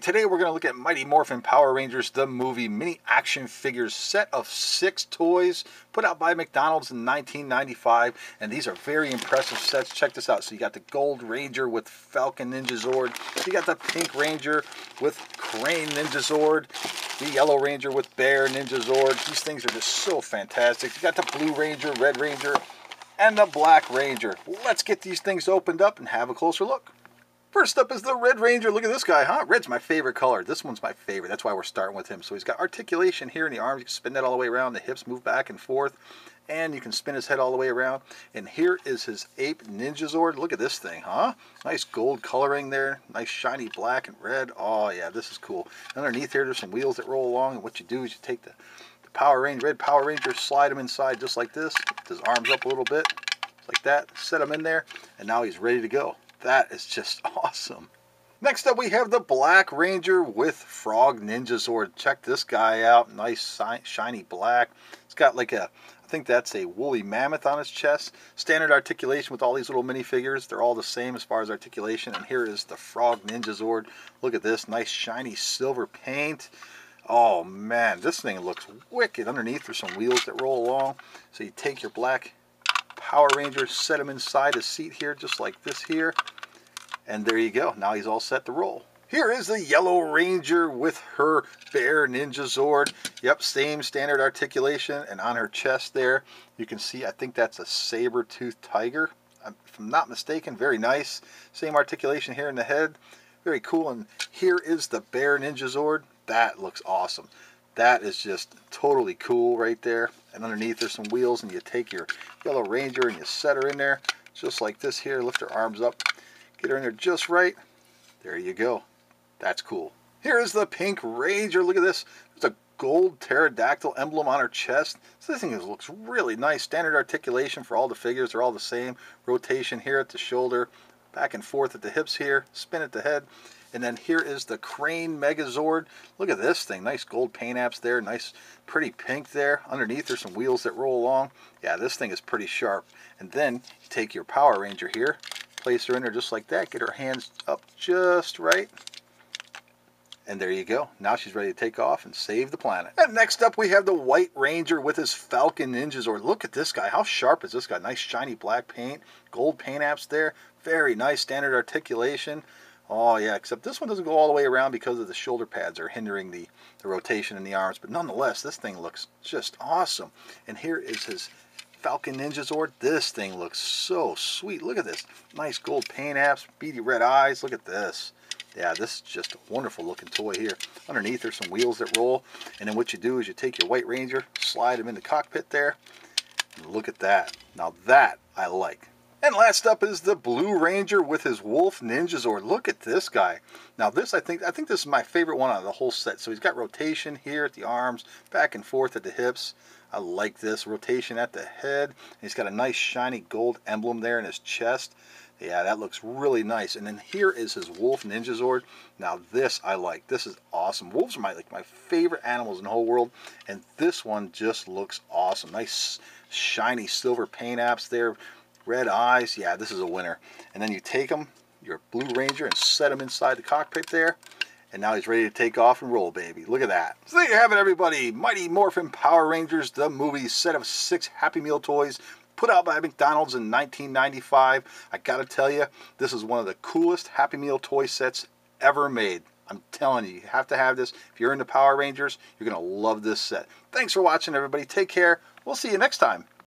today we're going to look at Mighty Morphin Power Rangers the Movie mini action figures, set of 6 toys put out by McDonald's in 1995, and these are very impressive sets. Check this out. So you got the Gold Ranger with Falcon Ninja Zord, you got the Pink Ranger with Crane Ninja Zord, the Yellow Ranger with Bear Ninja Zord. These things are just so fantastic. You got the Blue Ranger, Red Ranger, and the Black Ranger. Let's get these things opened up and have a closer look. First up is the Red Ranger. Look at this guy, huh? Red's my favorite color. This one's my favorite. That's why we're starting with him. So he's got articulation here in the arms. You can spin that all the way around. The hips move back and forth. And you can spin his head all the way around. And here is his Ape Ninja Zord. Look at this thing, huh? Nice gold coloring there. Nice shiny black and red. Oh, yeah, this is cool. Underneath here, there's some wheels that roll along. And what you do is you take the Power Ranger, Red Power Ranger, slide him inside just like this. Lift his arms up a little bit, just like that. Set him in there. And now he's ready to go. That is just awesome. Next up we have the Black Ranger with Frog Ninja Zord. Check this guy out. Nice shiny black. It's got like a, I think that's a woolly mammoth on its chest. Standard articulation with all these little minifigures. They're all the same as far as articulation. And here is the Frog Ninja Zord. Look at this. Nice shiny silver paint. Oh man, this thing looks wicked. Underneath there's some wheels that roll along. So you take your Black Power Ranger, set him inside a seat here just like this here, and there you go. Now he's all set to roll. Here is the Yellow Ranger with her Bear Ninja Zord. Yep, same standard articulation, and on her chest there you can see, I think that's a saber-toothed tiger if I'm not mistaken. Very nice. Same articulation here in the head. Very cool. And here is the Bear Ninja Zord. That looks awesome. That is just totally cool right there. And underneath there's some wheels, and you take your Yellow Ranger and you set her in there just like this here. Lift her arms up, get her in there just right. There you go. That's cool. Here is the Pink Ranger. Look at this. There's a gold pterodactyl emblem on her chest. So this thing looks really nice. Standard articulation for all the figures. They're all the same. Rotation here at the shoulder, back and forth at the hips here, spin at the head. And then here is the Crane Megazord. Look at this thing. Nice gold paint apps there. Nice, pretty pink there. Underneath there's some wheels that roll along. Yeah, this thing is pretty sharp. And then you take your Power Ranger here, place her in there just like that. Get her hands up just right. And there you go. Now she's ready to take off and save the planet. And next up we have the White Ranger with his Falcon Ninja Zord. Look at this guy. How sharp is this guy? Nice shiny black paint. Gold paint apps there. Very nice standard articulation. Oh yeah, except this one doesn't go all the way around because of the shoulder pads are hindering the rotation in the arms. But nonetheless, this thing looks just awesome. And here is his Falcon Ninja Zord. This thing looks so sweet. Look at this. Nice gold paint apps, beady red eyes. Look at this. Yeah, this is just a wonderful looking toy here. Underneath there's some wheels that roll. And then what you do is you take your White Ranger, slide him in the cockpit there. And look at that. Now that I like. And last up is the Blue Ranger with his Wolf Ninja Zord. Look at this guy. Now this, I think this is my favorite one out of the whole set. So he's got rotation here at the arms, back and forth at the hips. I like this. Rotation at the head. He's got a nice shiny gold emblem there in his chest. Yeah, that looks really nice. And then here is his Wolf Ninja Zord. Now this I like. This is awesome. Wolves are my favorite animals in the whole world. And this one just looks awesome. Nice shiny silver paint apps there. Red eyes. Yeah, this is a winner. And then you take him, your Blue Ranger, and set him inside the cockpit there. And now he's ready to take off and roll, baby. Look at that. So there you have it, everybody. Mighty Morphin Power Rangers the Movie, set of 6 Happy Meal toys put out by McDonald's in 1995. I gotta tell you, this is one of the coolest Happy Meal toy sets ever made. I'm telling you, you have to have this. If you're into Power Rangers, you're gonna love this set. Thanks for watching, everybody. Take care. We'll see you next time.